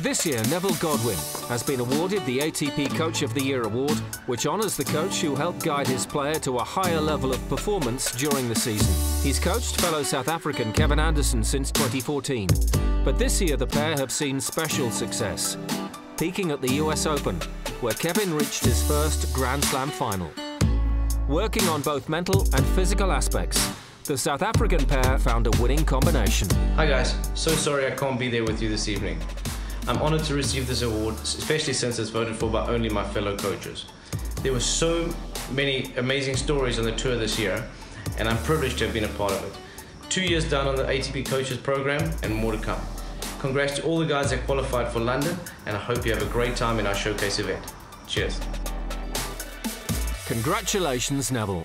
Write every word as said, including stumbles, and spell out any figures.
This year, Neville Godwin has been awarded the A T P Coach of the Year award, which honours the coach who helped guide his player to a higher level of performance during the season. He's coached fellow South African Kevin Anderson since twenty fourteen, but this year the pair have seen special success, peaking at the U S Open, where Kevin reached his first Grand Slam final. Working on both mental and physical aspects, the South African pair found a winning combination. Hi guys, so sorry I can't be there with you this evening. I'm honoured to receive this award, especially since it's voted for by only my fellow coaches. There were so many amazing stories on the tour this year, and I'm privileged to have been a part of it. Two years down on the A T P Coaches Programme, and more to come. Congrats to all the guys that qualified for London, and I hope you have a great time in our showcase event. Cheers. Congratulations, Neville.